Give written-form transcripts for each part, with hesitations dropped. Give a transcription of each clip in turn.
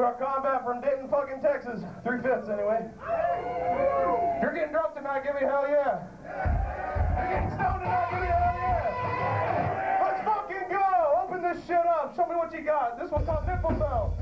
with our combat from Denton fucking Texas. 3/5 anyway. If you're getting drunk tonight, give me hell yeah. If you're getting stoned tonight, give me hell yeah. Let's fucking go. Open this shit up. Show me what you got. This one's called Nipple Bell.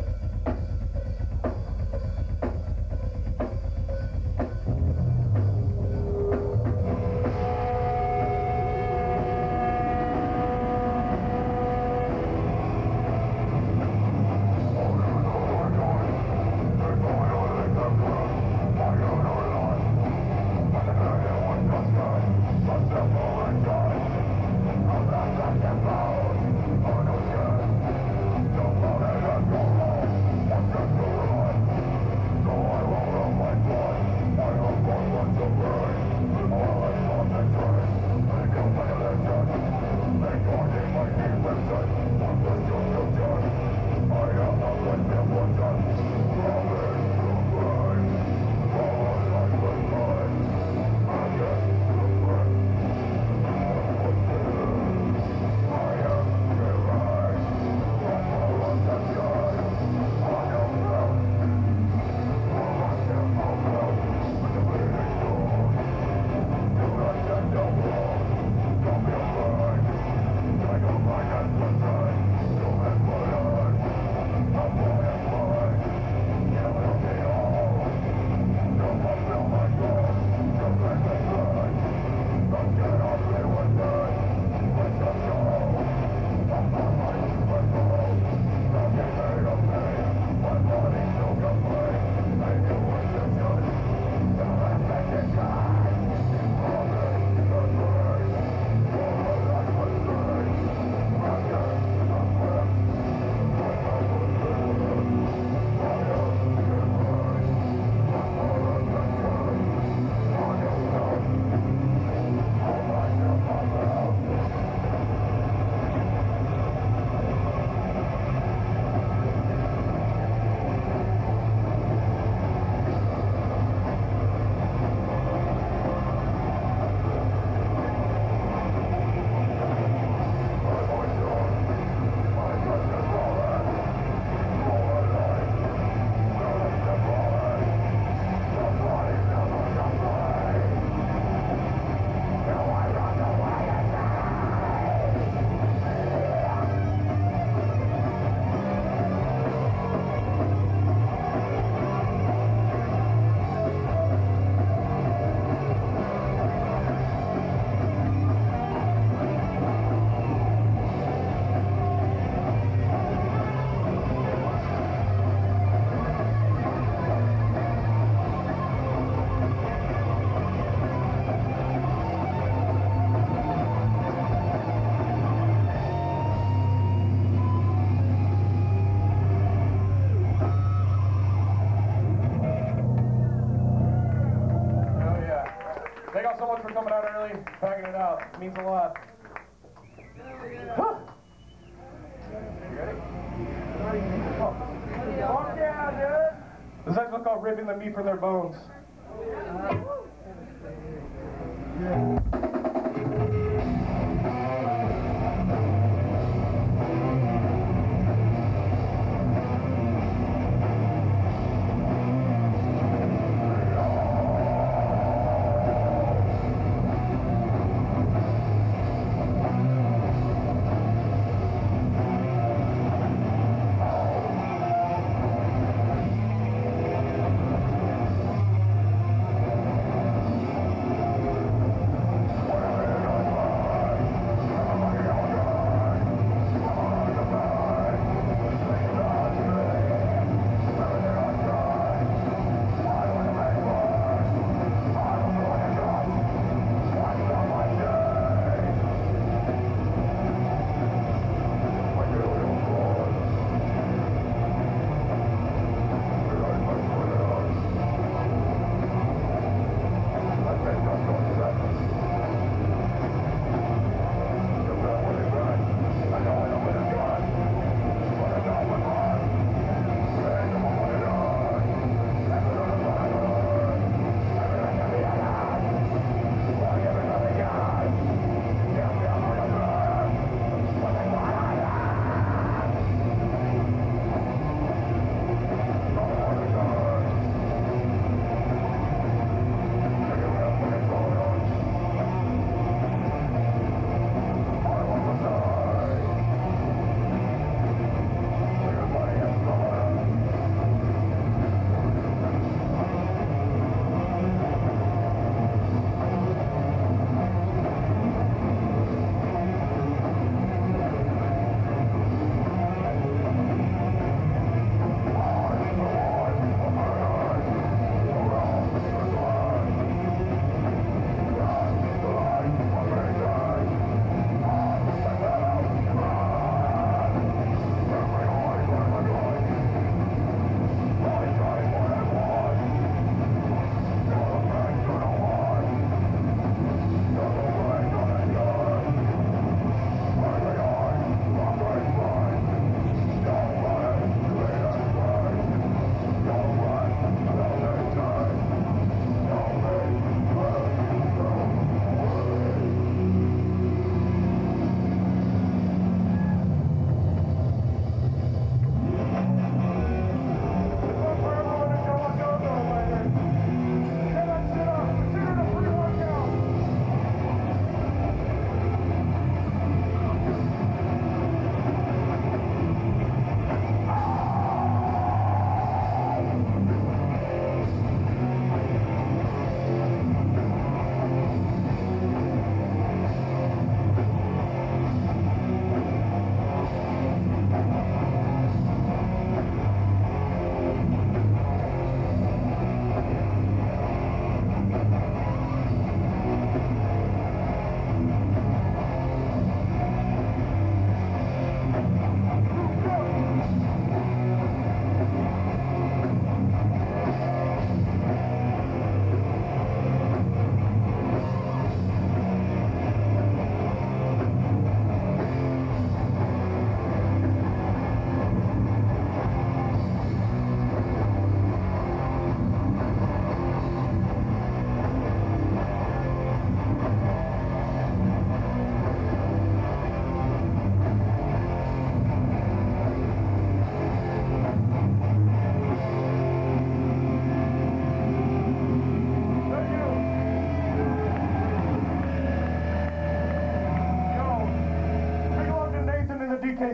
Packing it out. It means a lot. Huh. You ready? Oh. Yeah, dude. This is actually called ripping the meat from their bones.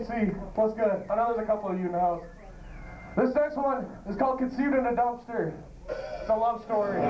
KC, what's good? I know there's a couple of you in the house. This next one is called Conceived in a Dumpster. It's a love story.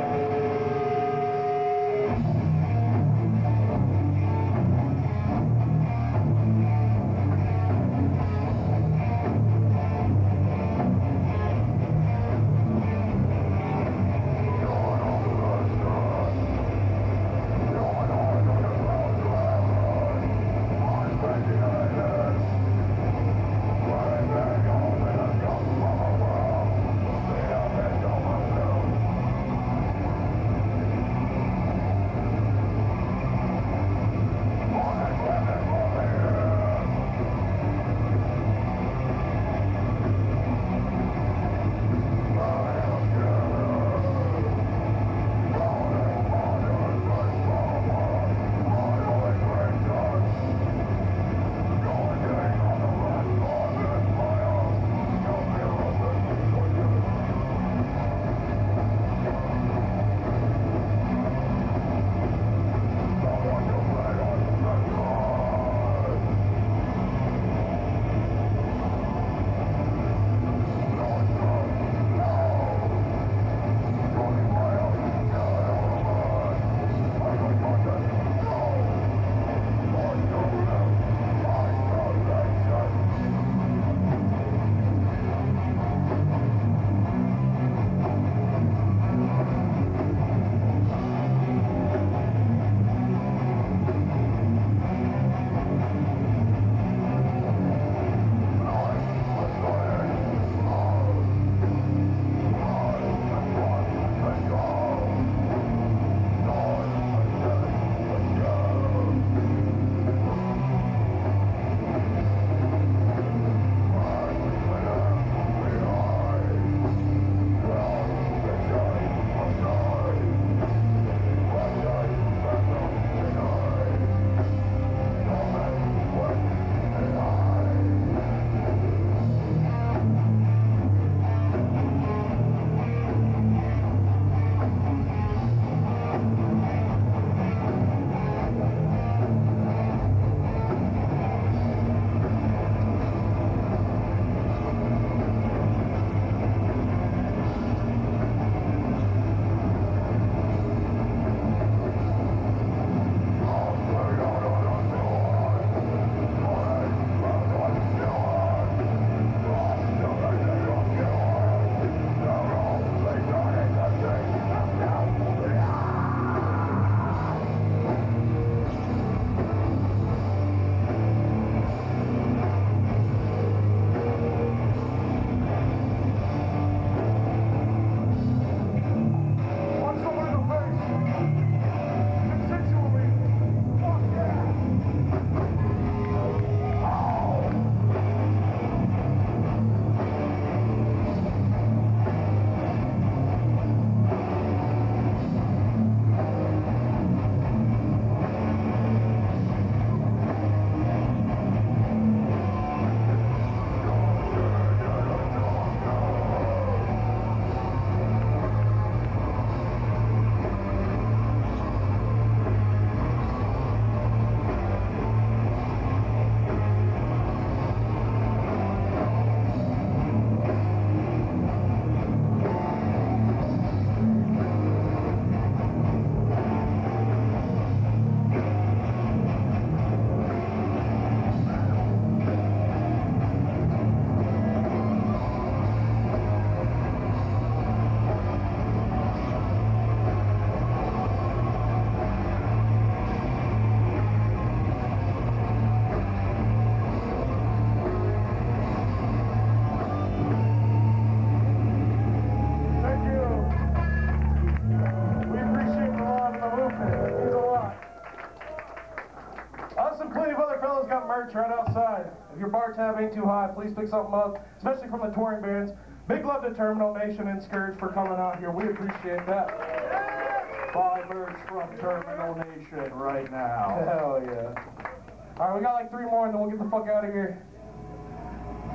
Right outside. If your bar tab ain't too high, please pick something up, especially from the touring bands. Big love to Terminal Nation and Scourge for coming out here. We appreciate that. Five birds from Terminal Nation right now. Hell yeah. Alright, we got like three more and then we'll get the fuck out of here.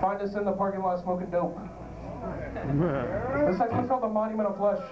Find us in the parking lot smoking dope. This next one's called The Monument of Flesh.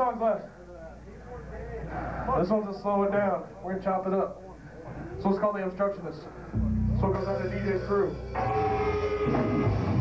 songs left. This one's a slow it down. We're gonna chop it up. So it's called The Obstructionist. So it goes out to DJ Screw.